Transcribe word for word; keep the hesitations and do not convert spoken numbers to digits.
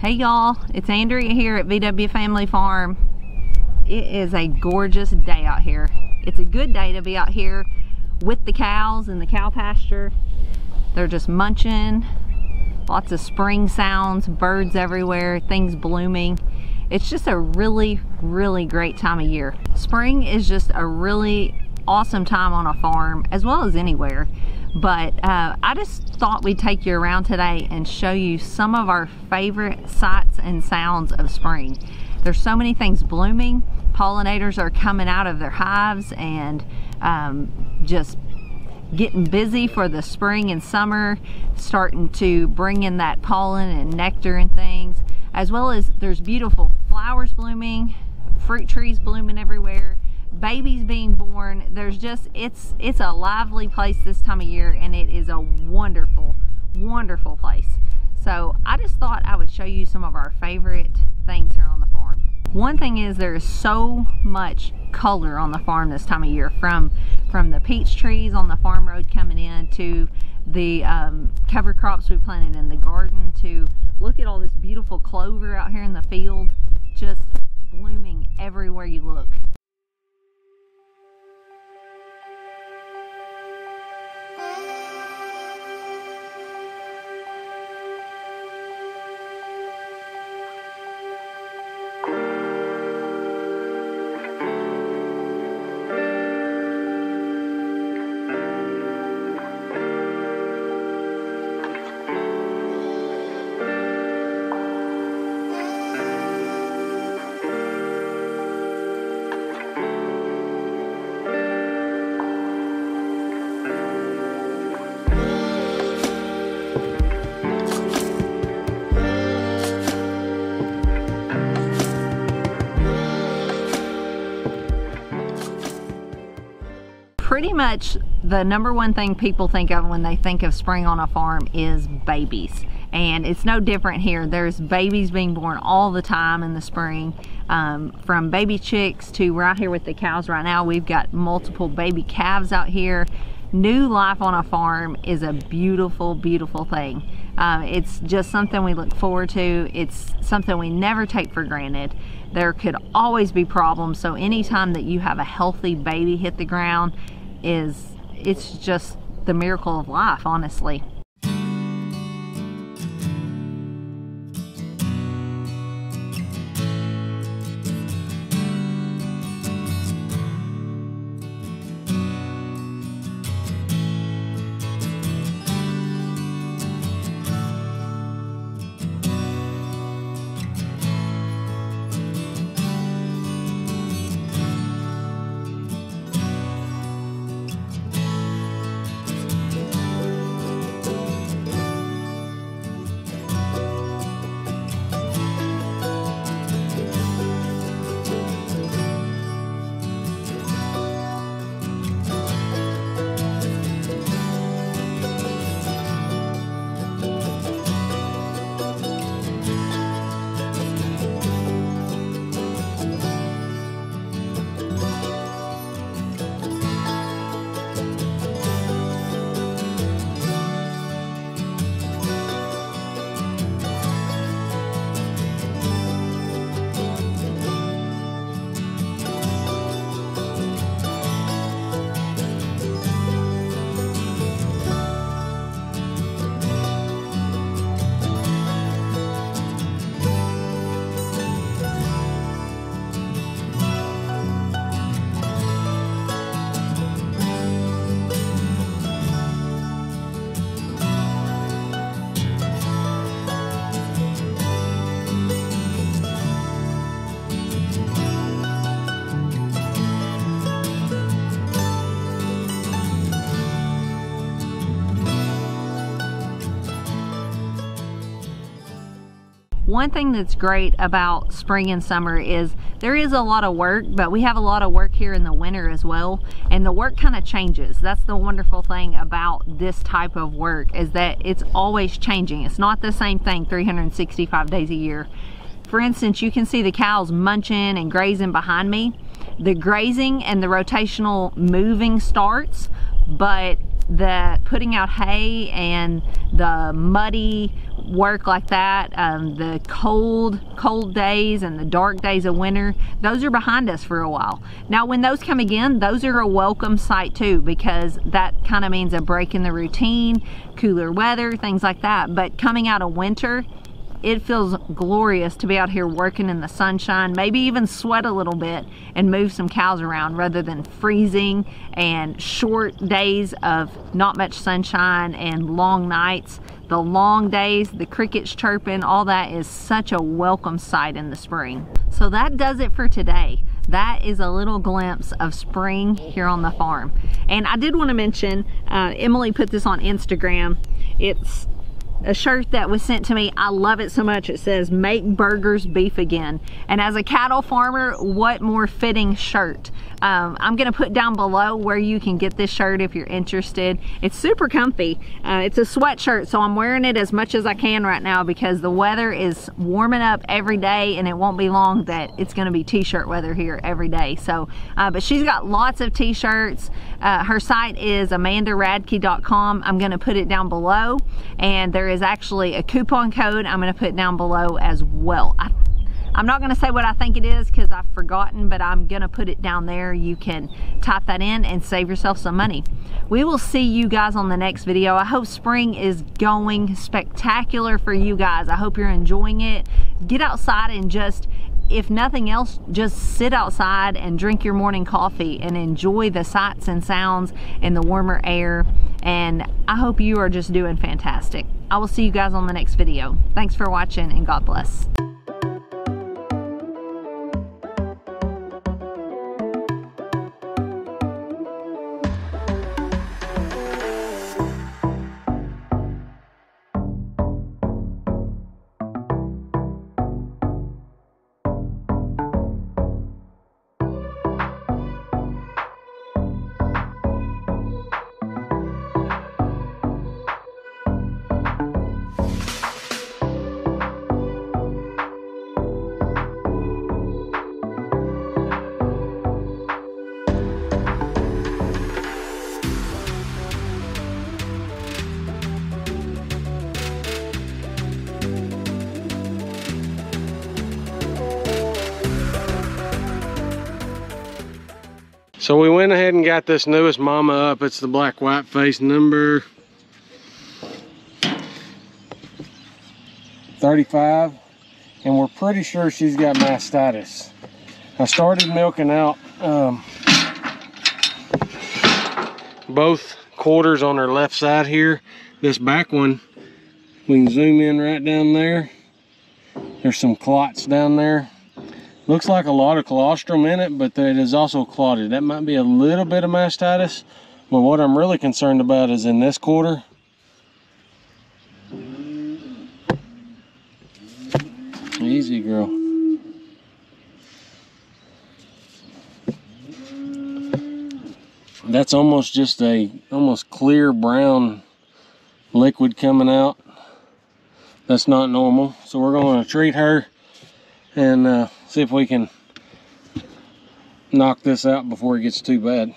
Hey y'all, it's Andrea here at V W Family Farm. It is a gorgeous day out here. It's a good day to be out here with the cows in the cow pasture. They're just munching, lots of spring sounds, birds everywhere, things blooming. It's just a really, really great time of year. Spring is just a really awesome time on a farm as well as anywhere. But uh, I just thought we'd take you around today and show you some of our favorite sights and sounds of spring. There's so many things blooming. Pollinators are coming out of their hives and um, just getting busy for the spring and summer, starting to bring in that pollen and nectar and things. As well as there's beautiful flowers blooming, fruit trees blooming everywhere, babies being born. There's just it's it's a lively place this time of year, and it is a wonderful wonderful place. So I just thought I would show you some of our favorite things here on the farm. One thing is there is so much color on the farm this time of year, from from the peach trees on the farm road coming in to the um, cover crops we planted in the garden, to look at all this beautiful clover out here in the field, just blooming everywhere you look. Pretty much the number one thing people think of when they think of spring on a farm is babies, and it's no different here. There's babies being born all the time in the spring, um, from baby chicks to right here with the cows right now. We've got multiple baby calves out here. New life on a farm is a beautiful, beautiful thing. Um, it's just something we look forward to. It's something we never take for granted. There could always be problems, so anytime that you have a healthy baby hit the ground, is it's just the miracle of life, honestly. One thing that's great about spring and summer is there is a lot of work, but we have a lot of work here in the winter as well, and the work kind of changes. That's the wonderful thing about this type of work, is that it's always changing. It's not the same thing three hundred sixty-five days a year. For instance, you can see the cows munching and grazing behind me. The grazing and the rotational moving starts, but the putting out hay and the muddy work like that, um, the cold, cold days and the dark days of winter, those are behind us for a while. Now when those come again, those are a welcome sight too, because that kind of means a break in the routine, cooler weather, things like that. But coming out of winter, it feels glorious to be out here working in the sunshine, maybe even sweat a little bit and move some cows around rather than freezing and short days of not much sunshine and long nights. The long days, the crickets chirping, all that is such a welcome sight in the spring. So that does it for today. That is a little glimpse of spring here on the farm. And I did want to mention, uh, Emily put this on Instagram. It's a shirt that was sent to me. I love it so much. It says, "Make burgers beef again." And as a cattle farmer, what more fitting shirt. Um, I'm gonna put down below where you can get this shirt if you're interested. It's super comfy. Uh, it's a sweatshirt, so I'm wearing it as much as I can right now because the weather is warming up every day, and it won't be long that it's gonna be t-shirt weather here every day. So, uh, but she's got lots of t-shirts. Uh, her site is amanda radke dot com. I'm gonna put it down below, and there is actually a coupon code I'm gonna put down below as well. I I'm not gonna say what I think it is because I've forgotten, but I'm gonna put it down there. You can type that in and save yourself some money. We will see you guys on the next video. I hope spring is going spectacular for you guys. I hope you're enjoying it. Get outside and just, if nothing else, just sit outside and drink your morning coffee and enjoy the sights and sounds and the warmer air. And I hope you are just doing fantastic. I will see you guys on the next video. Thanks for watching, and God bless. So we went ahead and got this newest mama up. It's the black whiteface number thirty-five. And we're pretty sure she's got mastitis. I started milking out um, both quarters on her left side here. This back one, we can zoom in right down there. There's some clots down there. Looks like a lot of colostrum in it, but it is also clotted. That might be a little bit of mastitis, but what I'm really concerned about is in this quarter. Easy, girl. That's almost just a almost clear brown liquid coming out. That's not normal. So we're going to treat her and uh, see if we can knock this out before it gets too bad.